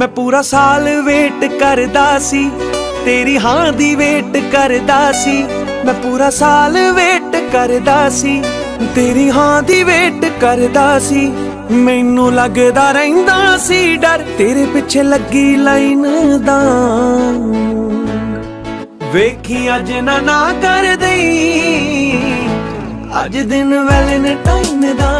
मैं पूरा साल वेट करदा सी तेरी हां दी वेट करदा सी। मैं पूरा साल वेट करदा सी तेरी हां दी वेट करदा सी। मैनू लगदा रहिंदा सी डर तेरे पिछे लगी लाइन दा। वेखी अज ना कर दई अज दिन वैलेंटाइन दा।